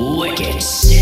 Wicked.